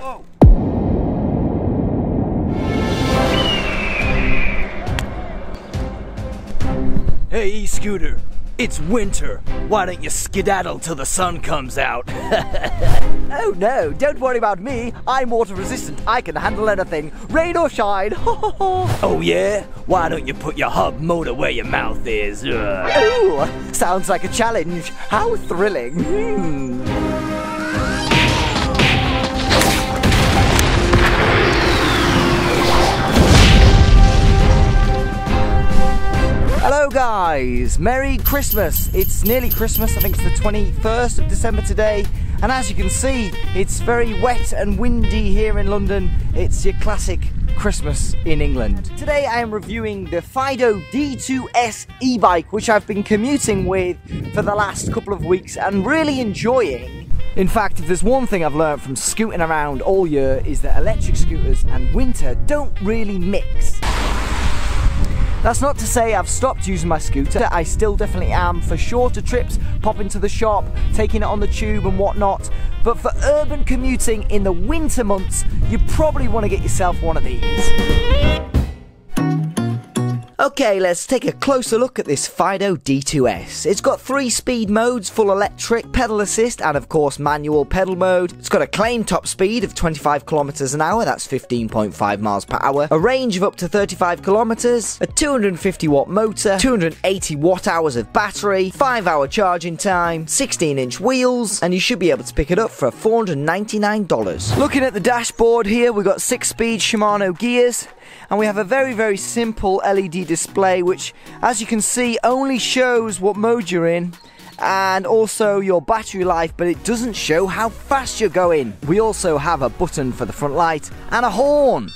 Whoa. Hey, E-Scooter, it's winter. Why don't you skedaddle till the sun comes out? Oh no, don't worry about me. I'm water resistant. I can handle anything, rain or shine. Oh yeah? Why don't you put your hub motor where your mouth is? Ooh, sounds like a challenge. How thrilling. Hello guys, Merry Christmas. It's nearly Christmas, I think it's the 21st of December today, and as you can see it's very wet and windy here in London. It's your classic Christmas in England. Today I am reviewing the Fiido D2S e-bike, which I've been commuting with for the last couple of weeks and really enjoying. In fact, if there's one thing I've learned from scooting around all year is that electric scooters and winter don't really mix. That's not to say I've stopped using my scooter. I still definitely am for shorter trips, popping to the shop, taking it on the tube and whatnot. But for urban commuting in the winter months, you probably want to get yourself one of these. Okay, let's take a closer look at this Fiido D2S. It's got 3 speed modes, full electric, pedal assist, and of course manual pedal mode. It's got a claimed top speed of 25 kilometers an hour, that's 15.5 miles per hour, a range of up to 35 kilometers, a 250 watt motor, 280 watt hours of battery, 5-hour charging time, 16-inch wheels, and you should be able to pick it up for $499. Looking at the dashboard here, we've got 6-speed Shimano gears, and we have a very simple LED display which, as you can see, only shows what mode you're in and also your battery life, but it doesn't show how fast you're going. We also have a button for the front light and a horn.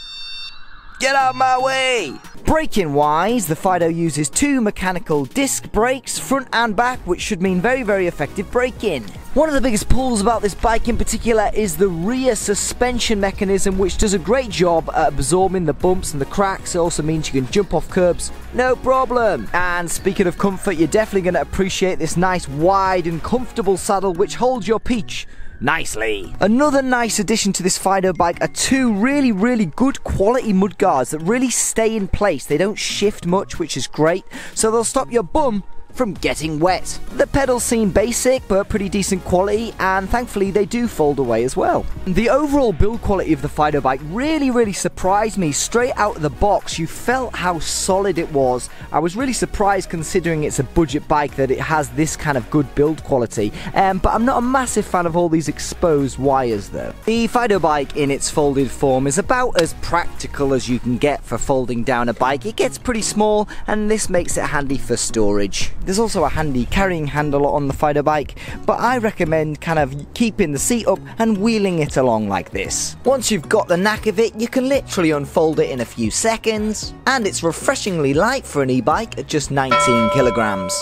Get out of my way! Braking wise, the Fiido uses 2 mechanical disc brakes, front and back, which should mean very effective braking. One of the biggest pulls about this bike in particular is the rear suspension mechanism, which does a great job at absorbing the bumps and the cracks. It also means you can jump off curbs, no problem. And speaking of comfort, you're definitely going to appreciate this nice wide and comfortable saddle which holds your peach nicely. Another nice addition to this Fiido bike are 2 really good quality mud guards that really stay in place. They don't shift much, which is great, so they'll stop your bum from getting wet. The pedals seem basic but pretty decent quality, and thankfully they do fold away as well. The overall build quality of the Fiido bike really surprised me. Straight out of the box you felt how solid it was. I was really surprised, considering it's a budget bike, that it has this kind of good build quality, but I'm not a massive fan of all these exposed wires though. The Fiido bike in its folded form is about as practical as you can get for folding down a bike. It gets pretty small, and this makes it handy for storage. There's also a handy carrying handle on the Fiido bike, but I recommend kind of keeping the seat up and wheeling it along like this. Once you've got the knack of it, you can literally unfold it in a few seconds, and it's refreshingly light for an e-bike at just 19 kilograms.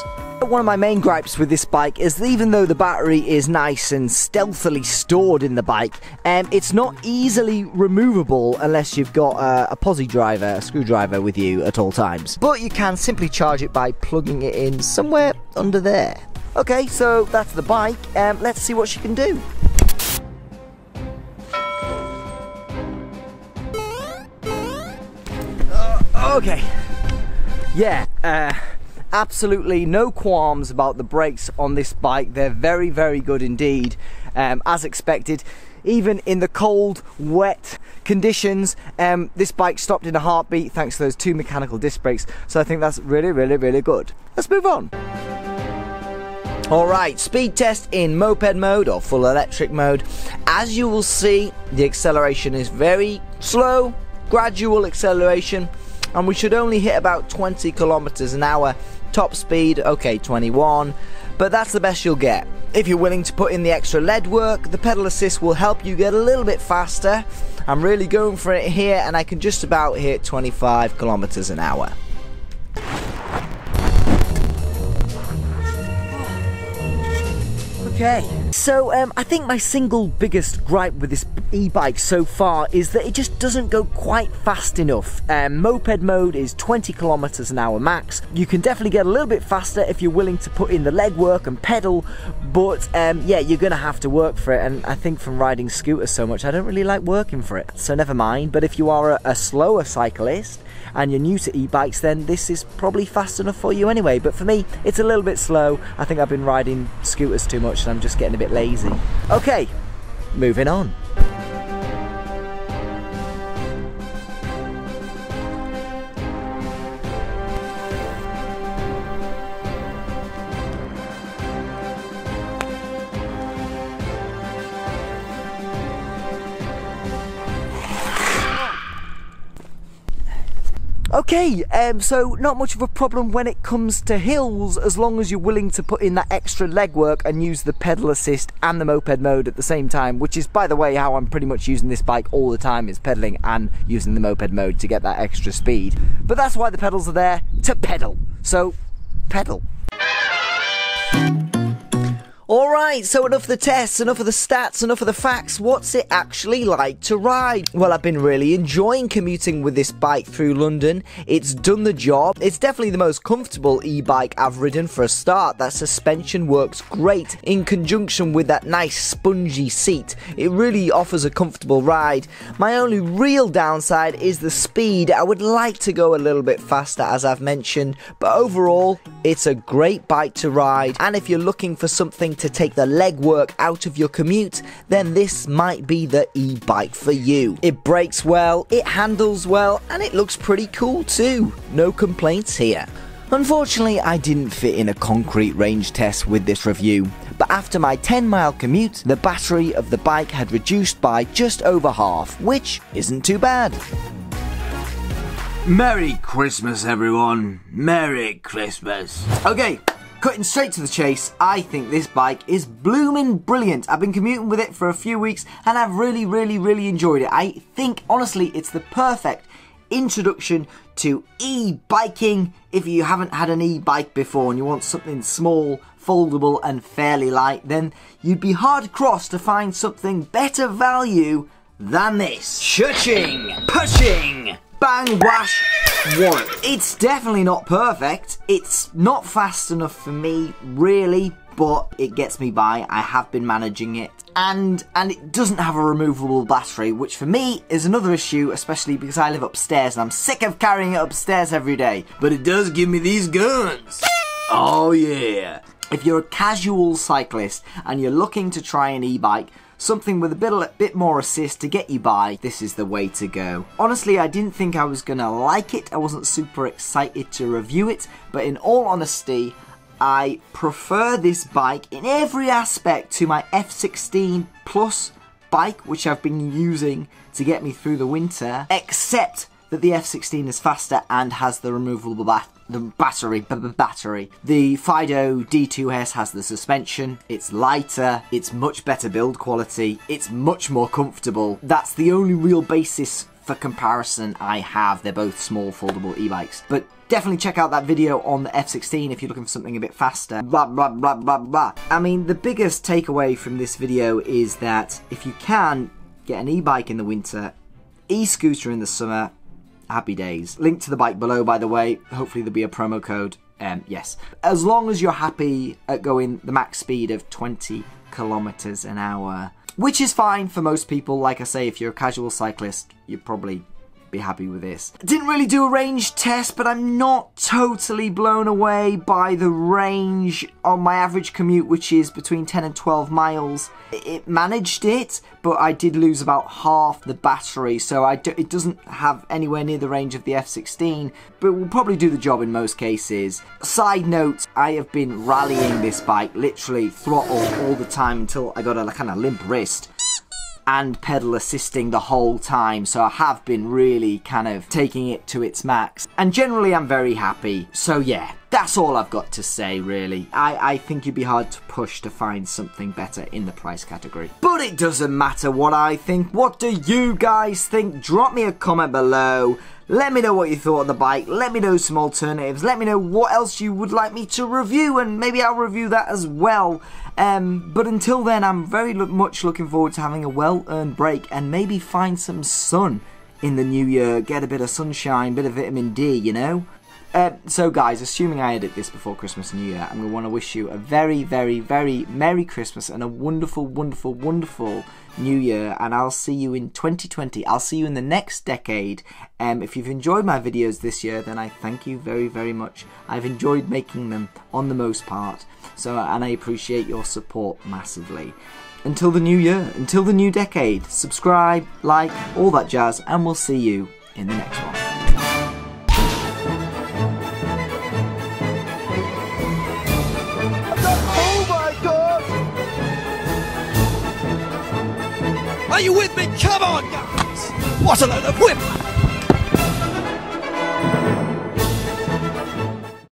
One of my main gripes with this bike is that even though the battery is nice and stealthily stored in the bike, it's not easily removable unless you've got a posse driver, a screwdriver with you at all times. But you can simply charge it by plugging it in somewhere under there. Okay, so that's the bike. Let's see what she can do. Okay. Yeah, absolutely no qualms about the brakes on this bike. They're very good indeed, as expected. Even in the cold, wet conditions, this bike stopped in a heartbeat thanks to those 2 mechanical disc brakes, so I think that's really good. Let's move on. Alright, speed test in moped mode or full electric mode. As you will see, the acceleration is very slow, gradual acceleration, and we should only hit about 20 kilometers an hour. Top speed, okay, 21, but that's the best you'll get. If you're willing to put in the extra lead work, the pedal assist will help you get a little bit faster. I'm really going for it here, and I can just about hit 25 kilometers an hour. Okay. So I think my single biggest gripe with this e-bike so far is that it just doesn't go quite fast enough. Moped mode is 20 kilometers an hour max. You can definitely get a little bit faster if you're willing to put in the legwork and pedal, but yeah, you're gonna have to work for it. And I think from riding scooters so much, I don't really like working for it, so never mind. But if you are a slower cyclist and you're new to e-bikes, then this is probably fast enough for you anyway. But for me, it's a little bit slow. I think I've been riding scooters too much and I'm just getting a bit lazy. Okay, moving on. Okay, so not much of a problem when it comes to hills, as long as you're willing to put in that extra legwork and use the pedal assist and the moped mode at the same time, which is, by the way, how I'm pretty much using this bike all the time, is pedaling and using the moped mode to get that extra speed. But that's why the pedals are there, to pedal. So, pedal. Alright, so enough of the tests, enough of the stats, enough of the facts. What's it actually like to ride? Well, I've been really enjoying commuting with this bike through London. It's done the job. It's definitely the most comfortable e-bike I've ridden for a start. That suspension works great in conjunction with that nice spongy seat. It really offers a comfortable ride. My only real downside is the speed. I would like to go a little bit faster, as I've mentioned, but overall, it's a great bike to ride. And if you're looking for something to take the legwork out of your commute, then this might be the e-bike for you. It brakes well, it handles well, and it looks pretty cool too. No complaints here. Unfortunately, I didn't fit in a concrete range test with this review, but after my 10-mile commute, the battery of the bike had reduced by just over half, which isn't too bad. Merry Christmas, everyone. Merry Christmas. Okay. Cutting straight to the chase, I think this bike is blooming brilliant. I've been commuting with it for a few weeks and I've really enjoyed it. I think, honestly, it's the perfect introduction to e-biking if you haven't had an e-bike before and you want something small, foldable and fairly light. Then you'd be hard-crossed to find something better value than this. Shushing, pushing, bang, wash. One. It's definitely not perfect, it's not fast enough for me really, but it gets me by. I have been managing it, and it doesn't have a removable battery, which for me is another issue, especially because I live upstairs and I'm sick of carrying it upstairs every day. But it does give me these guns. Oh yeah. If you're a casual cyclist and you're looking to try an e-bike, something with a bit more assist to get you by, this is the way to go. Honestly, I didn't think I was gonna like it. I wasn't super excited to review it, but in all honesty, I prefer this bike in every aspect to my F16 Plus bike, which I've been using to get me through the winter, except that the F16 is faster and has the removable battery. The Fiido D2S has the suspension, it's lighter, it's much better build quality, it's much more comfortable. That's the only real basis for comparison I have. They're both small, foldable e-bikes. But definitely check out that video on the F16 if you're looking for something a bit faster. Blah, blah, blah, blah, blah. I mean, the biggest takeaway from this video is that if you can get an e-bike in the winter, e-scooter in the summer, happy days. Link to the bike below, by the way. Hopefully there'll be a promo code. Yes. As long as you're happy at going the max speed of 20 kilometers an hour, which is fine for most people. Like I say, if you're a casual cyclist, you'd probably be happy with this. I didn't really do a range test, but I'm not totally blown away by the range on my average commute, which is between 10 and 12 miles. It managed it, but I did lose about half the battery, so it doesn't have anywhere near the range of the F16, but will probably do the job in most cases. Side note, I have been rallying this bike, literally throttle all the time until I got a kind of limp wrist, and pedal assisting the whole time, so I have been really kind of taking it to its max, and generally I'm very happy. So yeah, that's all I've got to say really. I think you'd be hard to push to find something better in the price category, but it doesn't matter what I think. What do you guys think? Drop me a comment below. Let me know what you thought of the bike. Let me know some alternatives. Let me know what else you would like me to review, and maybe I'll review that as well. But until then, I'm very much looking forward to having a well-earned break and maybe find some sun in the new year. Get a bit of sunshine, bit of vitamin D, you know? So guys, assuming I edit this before Christmas and New Year, I'm going to want to wish you a very, very, very Merry Christmas and a wonderful, wonderful, wonderful New Year, and I'll see you in 2020. I'll see you in the next decade. If you've enjoyed my videos this year, then I thank you very, very much. I've enjoyed making them on the most part, so, and I appreciate your support massively. Until the new year, until the new decade, subscribe, like, all that jazz, and we'll see you in the next one. Are you with me? Come on, guys! What a load of whip!